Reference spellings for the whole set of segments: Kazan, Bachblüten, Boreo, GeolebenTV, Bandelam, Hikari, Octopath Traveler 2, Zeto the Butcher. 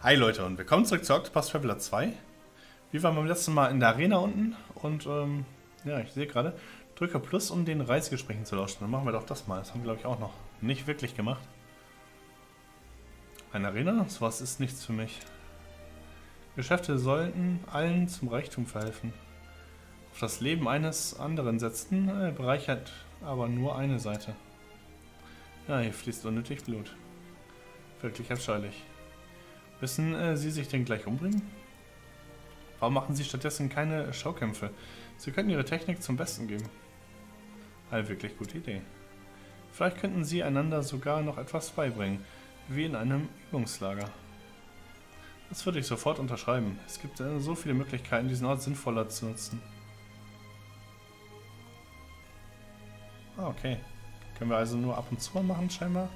Hi Leute und willkommen zurück zu Octopath Traveler 2. Wir waren beim letzten Mal in der Arena unten und ja, ich sehe gerade, drücke Plus, um den Reisegesprächen zu lauschen. Dann machen wir doch das mal. Das haben wir, glaube ich, auch noch nicht wirklich gemacht. Eine Arena? Sowas ist nichts für mich. Geschäfte sollten allen zum Reichtum verhelfen. Auf das Leben eines anderen setzen, bereichert aber nur eine Seite. Ja, hier fließt unnötig Blut. Wirklich abscheulich. Müssen Sie sich denn gleich umbringen? Warum machen Sie stattdessen keine Schaukämpfe? Sie könnten Ihre Technik zum Besten geben. Eine wirklich gute Idee. Vielleicht könnten Sie einander sogar noch etwas beibringen, wie in einem Übungslager. Das würde ich sofort unterschreiben. Es gibt so viele Möglichkeiten, diesen Ort sinnvoller zu nutzen. Ah, okay. Können wir also nur ab und zu mal machen, scheinbar?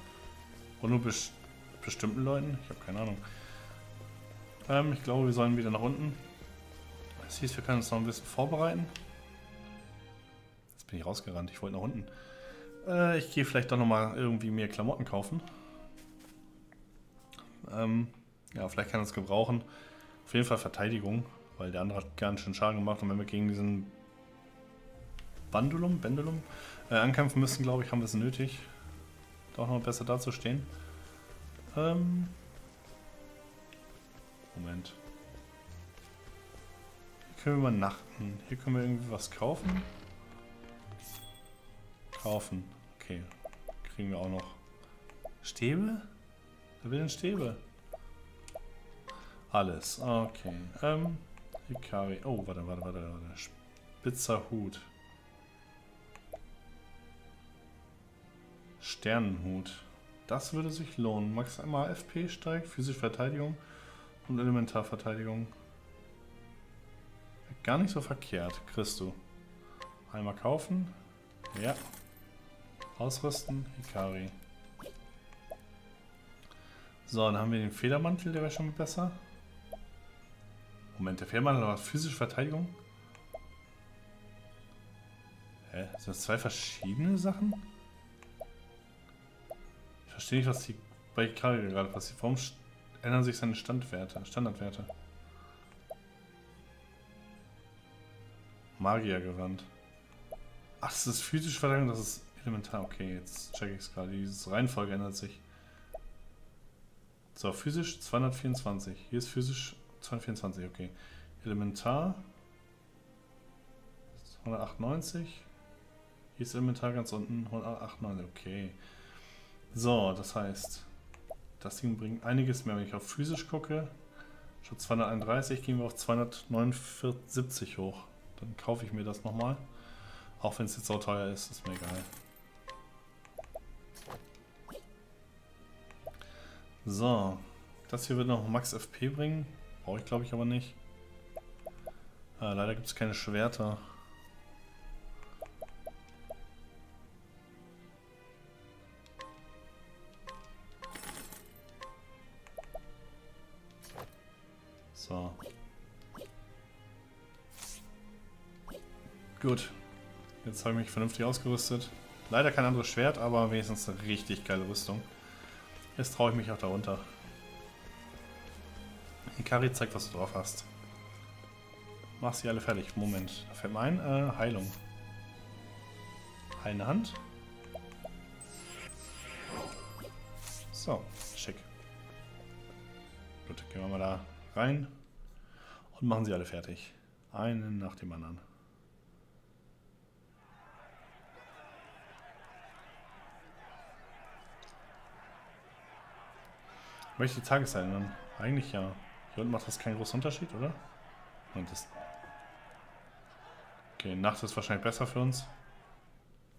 Und nur bestimmten Leuten? Ich habe keine Ahnung. Ich glaube, wir sollen wieder nach unten. Das hieß, wir können uns noch ein bisschen vorbereiten. Jetzt bin ich rausgerannt. Ich wollte nach unten. Ich gehe vielleicht doch nochmal irgendwie mehr Klamotten kaufen. Ja, vielleicht kann das gebrauchen. Auf jeden Fall Verteidigung, weil der andere hat ganz schön Schaden gemacht. Und wenn wir gegen diesen Bandelam ankämpfen müssen, glaube ich, haben wir es nötig, doch noch besser dazustehen. Moment. Hier können wir übernachten. Hier können wir irgendwie was kaufen. Kaufen. Okay. Kriegen wir auch noch Stäbe? Wer will denn Stäbe? Alles. Okay. Hikari. Oh, warte. Spitzer Hut. Sternenhut. Das würde sich lohnen. Max einmal FP steigt, physische Verteidigung und Elementarverteidigung. Gar nicht so verkehrt, kriegst du. Einmal kaufen. Ja. Ausrüsten. Hikari. So, dann haben wir den Federmantel, der wäre schon besser. Moment, der Federmantel hat physische Verteidigung. Hä? Sind das zwei verschiedene Sachen? Ich verstehe nicht, was bei Hikari gerade passiert. Warum ändern sich seine Standardwerte? Magiergewand. Ach, das ist physische Verteidigung, das ist elementar. Okay, jetzt check ich es gerade. Diese Reihenfolge ändert sich. So, physisch 224. Hier ist physisch 224, okay. Elementar 198. Hier ist elementar ganz unten 198, okay. So, das heißt, das Ding bringt einiges mehr. Wenn ich auf physisch gucke, schon 231, gehen wir auf 279 hoch. Dann kaufe ich mir das nochmal. Auch wenn es jetzt so teuer ist, ist mir egal. So, das hier wird noch Max FP bringen. Brauche ich, glaube ich, aber nicht. Leider gibt es keine Schwerter. So. Gut. Jetzt habe ich mich vernünftig ausgerüstet. Leider kein anderes Schwert, aber wenigstens eine richtig geile Rüstung. Jetzt traue ich mich auch darunter. Hikari, zeig, was du drauf hast. Mach sie alle fertig. Moment. Da fällt mir ein. Heilung. Eine Hand. So. Schick. Gut, gehen wir mal da rein und machen sie alle fertig. Einen nach dem anderen. Möchte die Tageszeit ändern? Eigentlich ja. Hier unten macht das keinen großen Unterschied, oder? Und das okay, Nacht ist wahrscheinlich besser für uns.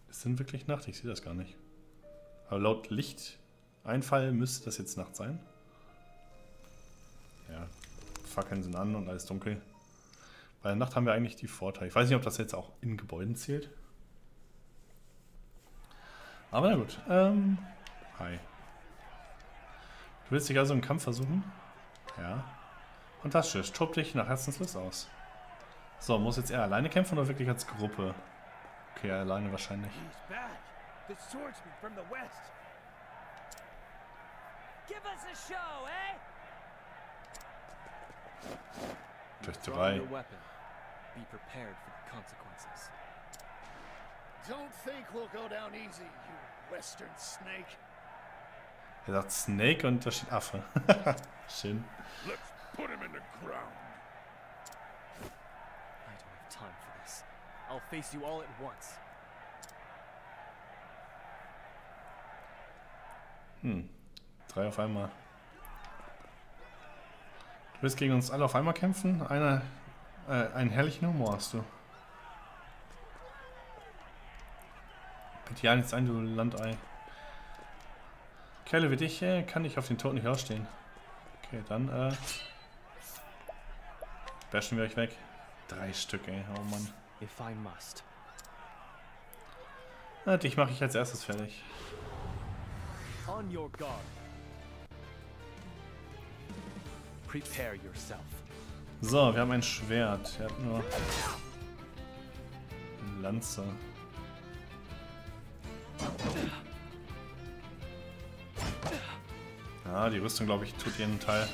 Ist denn wirklich Nacht? Ich sehe das gar nicht. Aber laut Lichteinfall müsste das jetzt Nacht sein. Ja, Fackeln sind an und alles dunkel. Bei der Nacht haben wir eigentlich die Vorteile. Ich weiß nicht, ob das jetzt auch in Gebäuden zählt. Aber na gut. Hi. Du willst dich also im Kampf versuchen? Ja. Fantastisch. Tob dich nach Herzenslust aus. So, muss jetzt er alleine kämpfen oder wirklich als Gruppe? Okay, alleine wahrscheinlich. Durch drei. Er sagt Snake und da steht Affe. Schön. Hm. Drei auf einmal. Du willst gegen uns alle auf einmal kämpfen? Einen herrlichen Humor hast du. Bitte ja nichts ein, du Landei. Kerle wie dich kann ich auf den Tod nicht ausstehen. Okay, dann bashen wir euch weg. Drei Stück, ey. Oh Mann. Na, dich mache ich als erstes fertig. On your guard. Prepare yourself. So, wir haben ein Schwert. Er hat nur eine Lanze. Ah, die Rüstung, glaube ich, tut ihren Teil.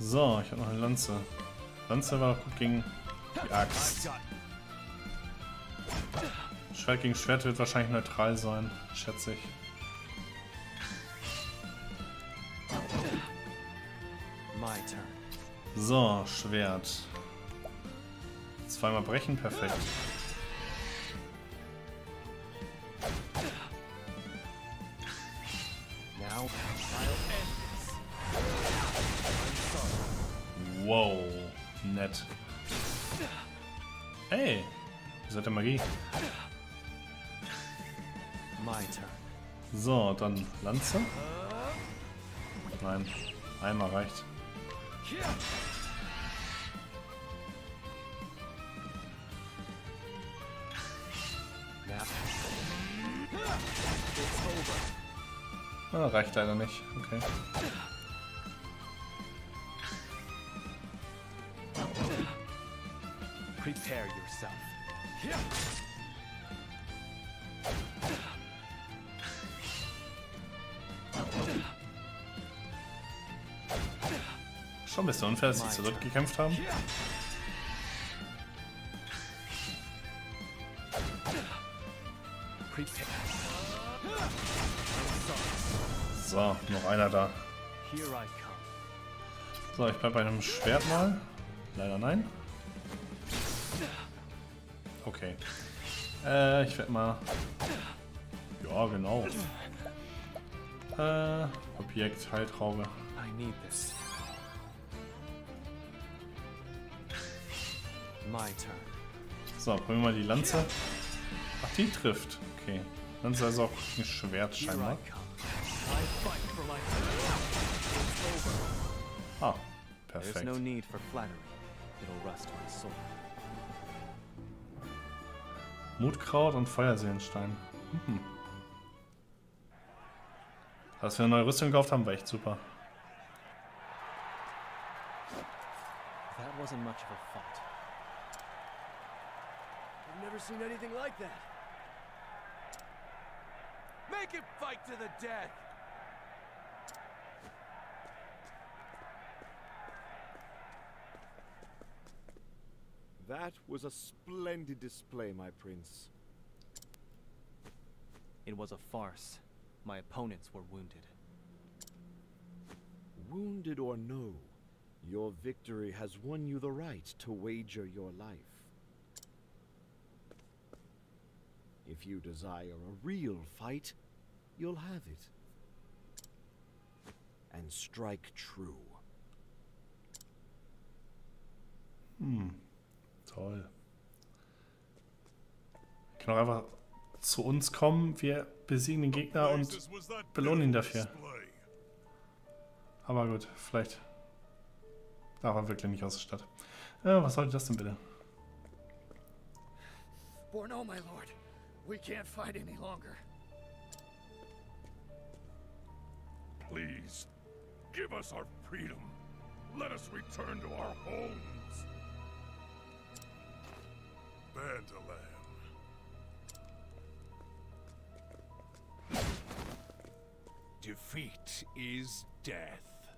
So, ich habe noch eine Lanze. Lanze war doch gut gegen die Axt. Schwert gegen Schwert wird wahrscheinlich neutral sein, schätze ich. So, Schwert. Zweimal brechen, perfekt. Wow, nett. Hey, ihr seid der Magie. So, dann Lanze. Nein, einmal reicht. Ah, reicht leider nicht. Okay. Prepare yourself. Schon ein bisschen unfair, dass sie zurückgekämpft haben. So, noch einer da. So, ich bleib bei einem Schwert mal. Leider nein. Okay. Ich werde mal... Ja, genau. Objekt, Heiltraube. So, probieren wir mal die Lanze. Ach, die trifft. Okay. Lanze ist auch ein Schwert scheinbar. Ah, perfekt. Mutkraut und Feuerseelenstein. Mhm. Dass wir eine neue Rüstung gekauft haben, war echt super. That was a splendid display, my prince. It was a farce. My opponents were wounded. Wounded or no, your victory has won you the right to wager your life. If you desire a real fight, you'll have it. And strike true. Hmm. Toll. Ich kann auch einfach zu uns kommen, wir besiegen den Gegner und belohnen ihn dafür. Aber gut, vielleicht darf er wirklich nicht aus der Stadt. Was sollte das denn bitte? Borno, my lord. We can't fight any longer. Please, give us our freedom. Let us return to our homes. Bandelam. Defeat is death.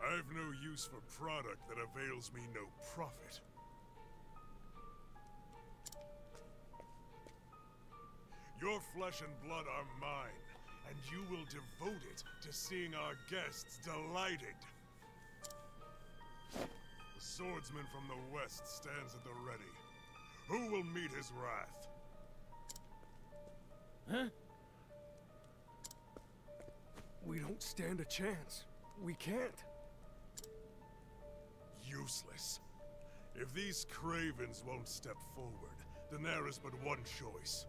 I've no use for product that avails me no profit. Your flesh and blood are mine, and you will devote it to seeing our guests delighted. The swordsman from the west stands at the ready. Who will meet his wrath? Huh? We don't stand a chance. We can't. Useless. If these cravens won't step forward, then there is but one choice.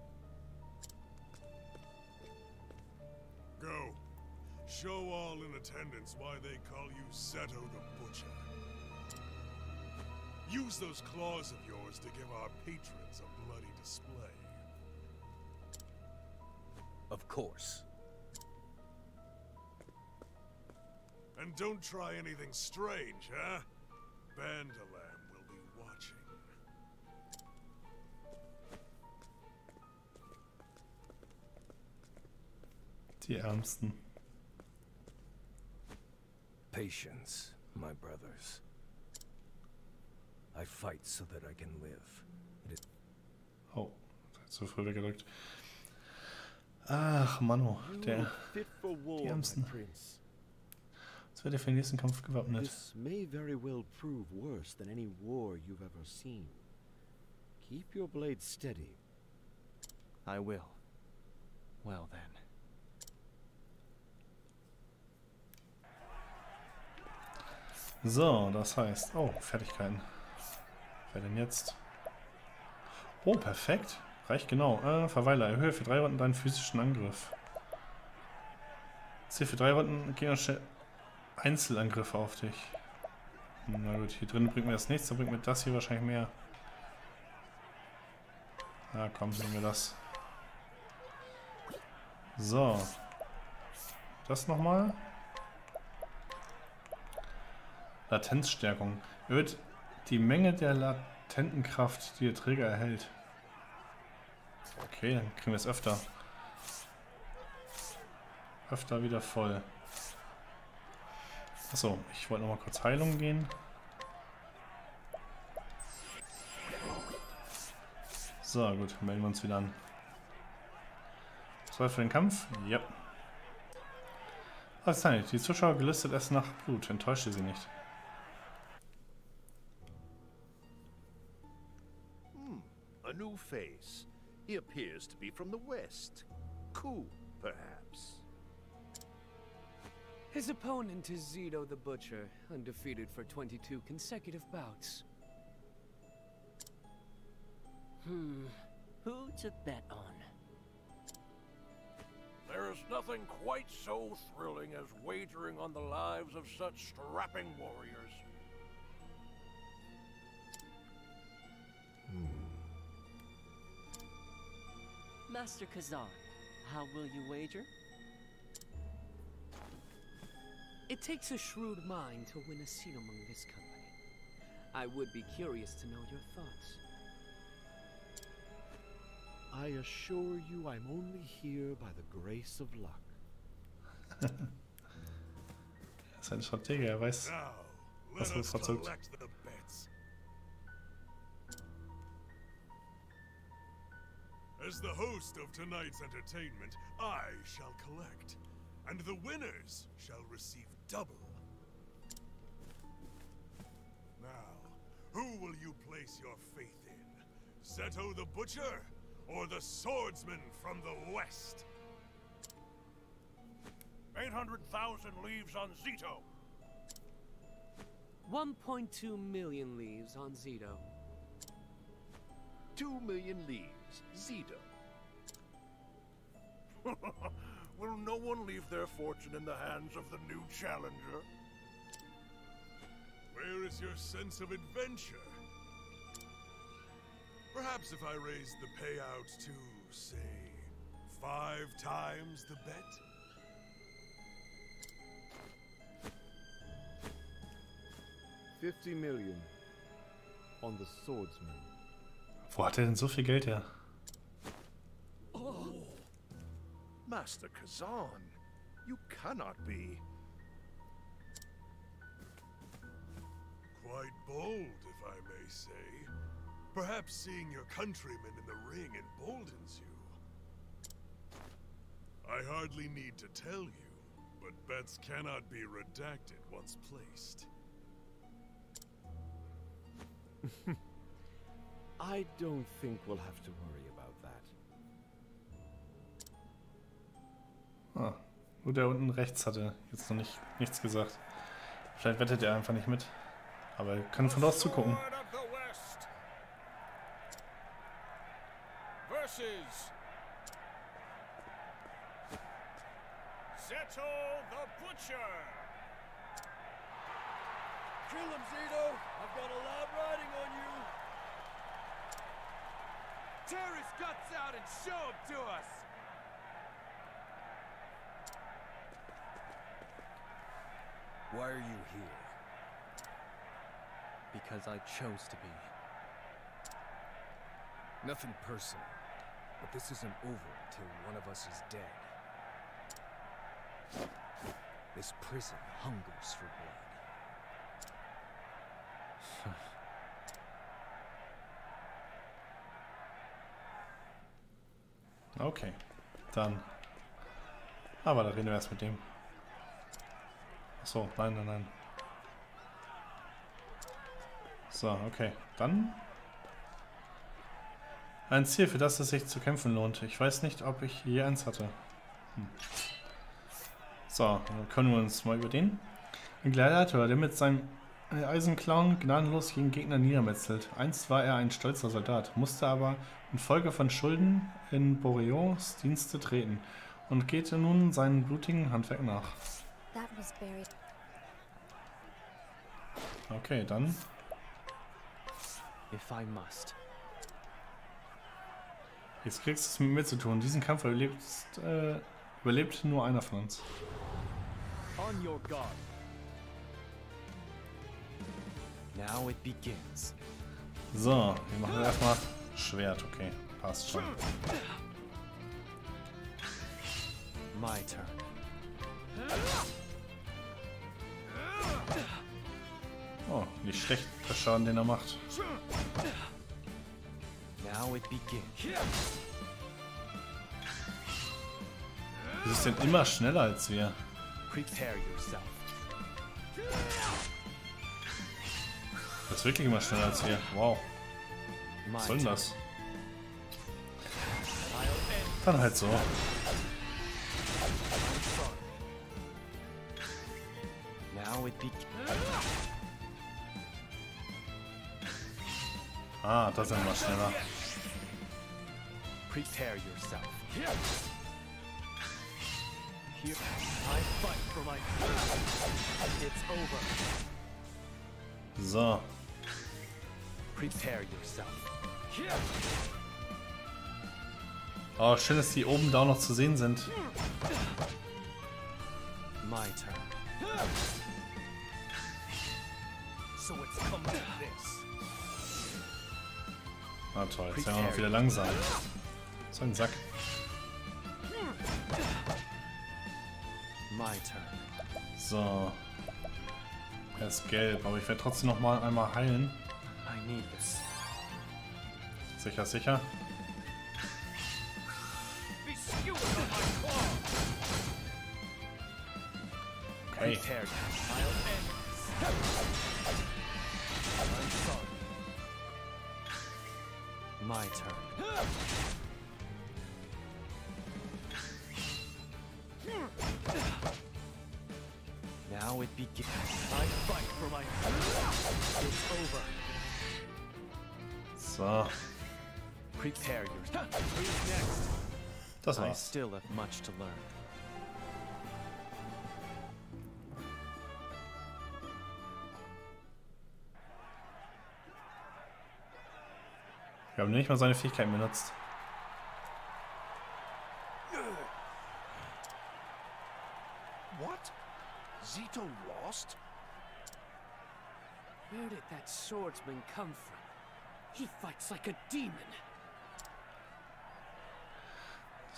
Go. Show all in attendance why they call you Zeto the Butcher. Use those claws of yours to give our patrons a bloody display. Of course. And don't try anything strange, huh? Bandelam will be watching. Die Ärmsten. Patience, my brothers. I fight so that I can live. Oh, zu früh weggedrückt. Ach, Mano, der. Die Ärmsten. Jetzt wird er für den nächsten Kampf gewappnet. This may very well prove worse than any war you've ever seen. Keep your blade steady. I will. Well then. So, das heißt... Oh, Fertigkeiten. Wer denn jetzt? Oh, perfekt. Reicht genau. Verweiler. Erhöhe für 3 Runden deinen physischen Angriff. Ziel für 3 Runden gehen und schnell Einzelangriffe auf dich. Na gut, hier drin bringt mir das nichts. Da bringt mir das hier wahrscheinlich mehr. Na komm, nehmen wir das. So. Das nochmal. Latenzstärkung. Erhöht die Menge der latenten Kraft, die der Träger erhält. Okay, dann kriegen wir es öfter. Öfter wieder voll. Achso, ich wollte nochmal kurz Heilung gehen. So, gut, melden wir uns wieder an. Zwei für den Kampf? Ja. Alles klar, die Zuschauer gelistet erst nach Blut. Enttäusche sie nicht. A new face. He appears to be from the west. Cool, perhaps. His opponent is Zeto the Butcher, undefeated for 22 consecutive bouts. Who to bet on? There is nothing quite so thrilling as wagering on the lives of such strapping warriors. Master Kazan, how will you wager? It takes a shrewd mind to win a seat among this company. I would be curious to know your thoughts. I assure you, I'm only here by the grace of luck. Das ist ein Stratege, weiß, was uns verzeugt. As the host of tonight's entertainment, I shall collect, and the winners shall receive double. Now, who will you place your faith in? Zeto the Butcher? Or the swordsman from the west. 800,000 leaves on Zeto. 1.2 million leaves on Zeto. 2 million leaves, Zeto. Will no one leave their fortune in the hands of the new challenger? Where is your sense of adventure? Perhaps if I raised the payout to, say, 5 times the bet? 50 million on the swordsman. Wo hat denn so viel Geld her? Oh, Master Kazan, you cannot be. Quite bold, if I may say. Perhaps seeing your countrymen in the ring emboldens you. I hardly need to tell you, but bets cannot be redacted once placed. I don't think we'll have to worry about that. Ah, nur der unten rechts hatte jetzt noch nichts gesagt. Vielleicht wettet er einfach nicht mit. Aber wir können von dort zugucken. Zeto the Butcher. Kill him, Zeto. I've got a lot riding on you. Tear his guts out and show him to us. Why are you here? Because I chose to be. Nothing personal, but this isn't over until one of us is dead. This prison hungers for blood. Okay, dann. Aber da reden wir erst mit dem. Achso, nein. So, okay. Dann ein Ziel, für das es sich zu kämpfen lohnt. Ich weiß nicht, ob ich je eins hatte. So, dann können wir uns mal über den. Ein Gladiator, der mit seinem Eisenclown gnadenlos gegen Gegner niedermetzelt. Einst war er ein stolzer Soldat, musste aber infolge von Schulden in Boreos Dienste treten und geht nun seinem blutigen Handwerk nach. Okay, dann. If I must. Jetzt kriegst du es mit mir zu tun. Diesen Kampf überlebt nur einer von uns. On your guard. Now it begins. So, wir machen erstmal Schwert, okay. Passt schon. My turn. Oh, nicht schlecht, der Schaden, den er macht. Sie sind immer schneller als wir. Das ist wirklich immer schneller als wir. Wow. Was soll denn das? Dann halt so. Ah, das ist immer schneller. Prepare yourself. Here I fight for my life. It's over. So. Prepare yourself. Oh, schön, dass die oben da noch zu sehen sind. My turn. So it's come to this. Na toll, jetzt werden wir noch wieder langsam. So ein Sack. So. Er ist gelb, aber ich werde trotzdem noch mal einmal heilen. Sicher. Okay. My turn. Now it begins. I fight for my life. It's over. So. Prepare yourself. Who's next? Das war's. I still have much to learn. Wir haben nicht mal seine Fähigkeiten benutzt. What? Zeto lost? Where did that swordsman come from? He fights like a demon.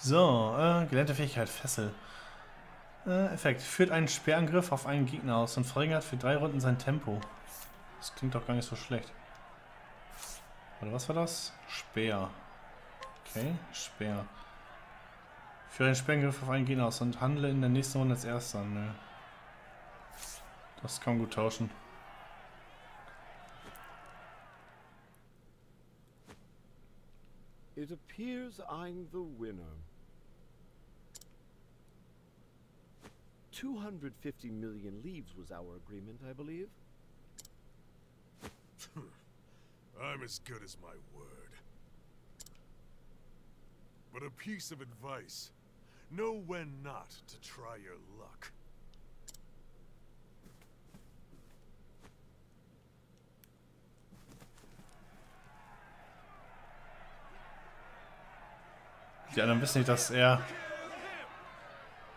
So, gelernte Fähigkeit, Fessel. Effekt. Führt einen Speerangriff auf einen Gegner aus und verringert für 3 Runden sein Tempo. Das klingt doch gar nicht so schlecht. Oder was war das? Speer. Okay, Speer. Führe einen Speerangriff auf einen Gegner aus und handle in der nächsten Runde als Erster. Nö. Das kann man gut tauschen. It appears I'm the winner. 250 million leaves was our agreement, I believe. I'm as good as my word. But a piece of advice. Know when not to try your luck. Die anderen wissen nicht, dass er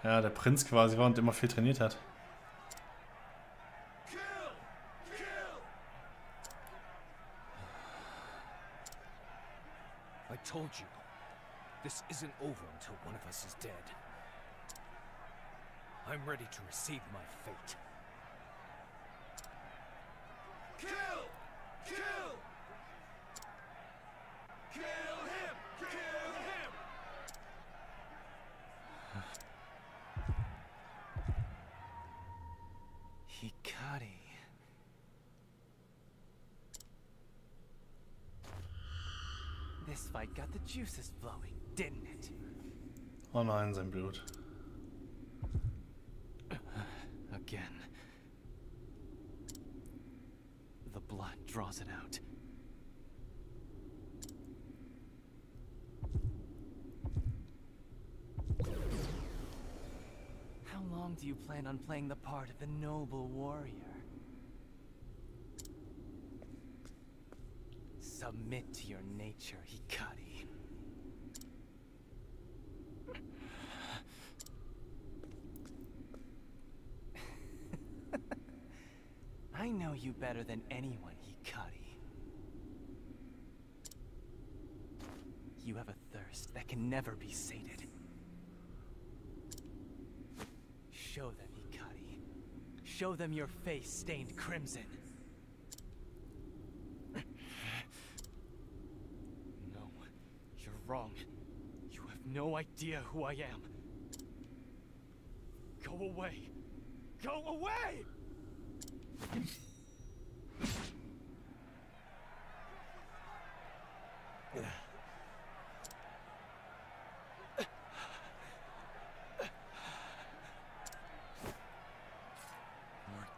ja der Prinz quasi war und immer viel trainiert hat. I told you, this isn't over until one of us is dead. I'm ready to receive my fate. Kill! Kill! Kill him! Kill him! Hikari. This fight got the juices flowing, didn't it? Oh nein, sein Blut. Again. The blood draws it out. How long do you plan on playing the part of the noble warrior? Submit to your nature, Hikari. I know you better than anyone, Hikari. You have a thirst that can never be sated. Show them, Hikari. Show them your face stained crimson. No, you're wrong. You have no idea who I am. Go away. Go away!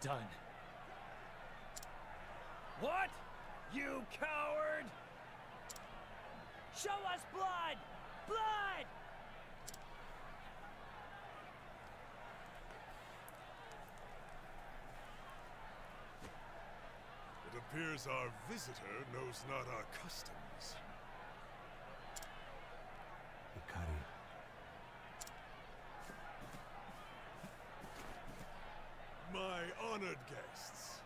Done. What? You coward! Show us blood! Blood! It appears our visitor knows not our customs. Hikari. My honored guests,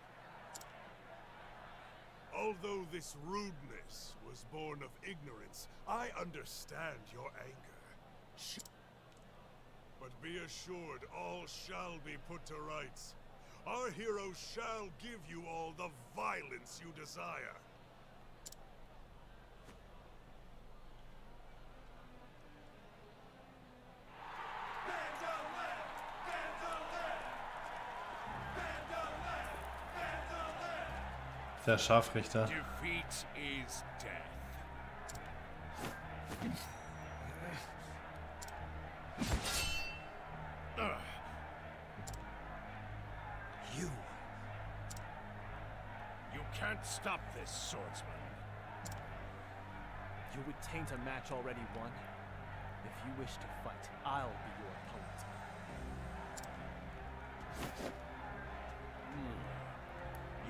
although this rudeness was born of ignorance, I understand your anger. But be assured, all shall be put to rights. Our hero shall give you all the violence you desire. Der Scharfrichter. You can't stop this, swordsman. You would taint a match already won. If you wish to fight, I'll be your opponent.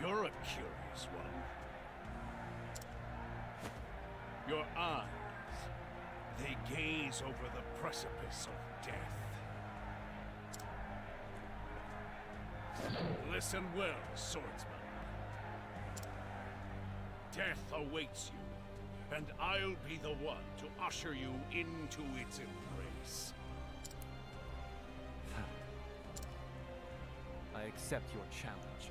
You're a curious one. Your eyes, they gaze over the precipice of death. Listen well, swordsman. Death awaits you. and I'll be the one to usher you into its embrace. I accept your challenge.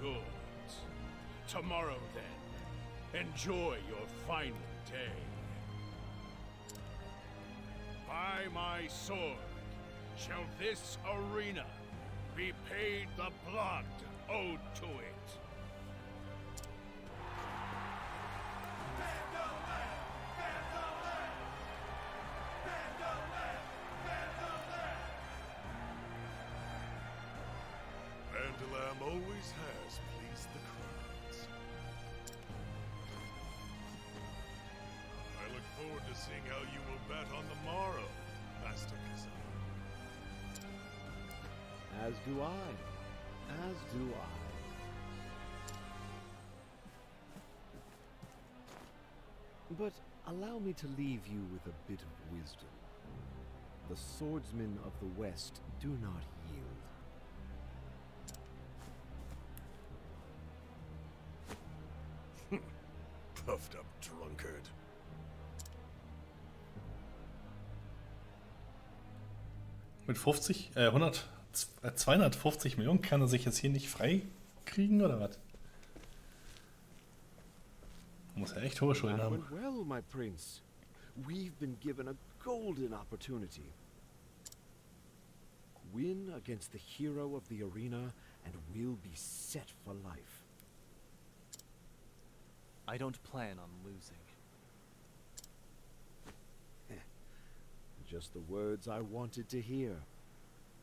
Good. Tomorrow, then. Enjoy your final day. By my sword, shall this arena be paid the blood owed to it. Bandelam! Bandelam! Bandelam! Bandelam! Bandelam always has pleased the crowds. I look forward to seeing how you will bet on the morrow, Master Kazan. As do I. As do I. But allow me to leave you with a bit of wisdom. The swordsmen of the West do not yield. Puffed up drunkard. Mit 250 Millionen kann er sich jetzt hier nicht freikriegen, oder was? Muss er echt hohe Schulden haben. Well, my prince. We've been given a golden opportunity. Win against the hero of the arena and we'll be set for life. I don't plan on losing. Just the words I wanted to hear.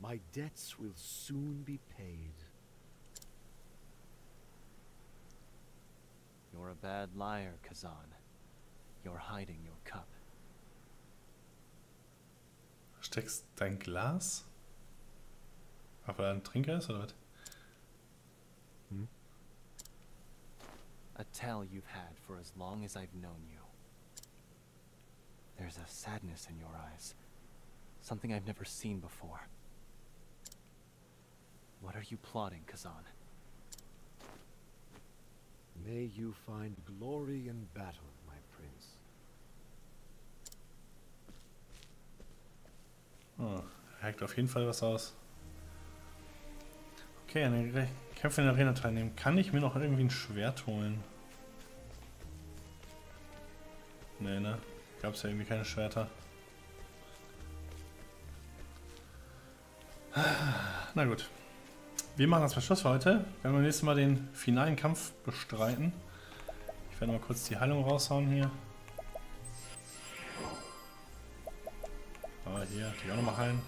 My debts will soon be paid. You're a bad liar, Kazan. You're hiding your cup. Steckst dein Glas? Ach, weil er ein Trinker ist, oder was? Hm? A tale you've had for as long as I've known you. There's a sadness in your eyes. Something I've never seen before. What are you plotting, Kazan? May you find glory in battle, my prince. Oh, hackt auf jeden Fall was aus. Okay, an den Kämpfen in der Arena teilnehmen. Kann ich mir noch irgendwie ein Schwert holen? Nee, ne? Gab's ja irgendwie keine Schwerter. Na gut. Wir machen das Schluss für heute. Wir werden beim nächsten Mal den finalen Kampf bestreiten. Ich werde mal kurz die Heilung raushauen hier. Aber hier, die auch nochmal heilen.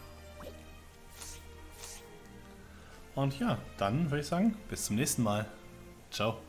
Und ja, dann würde ich sagen, bis zum nächsten Mal. Ciao.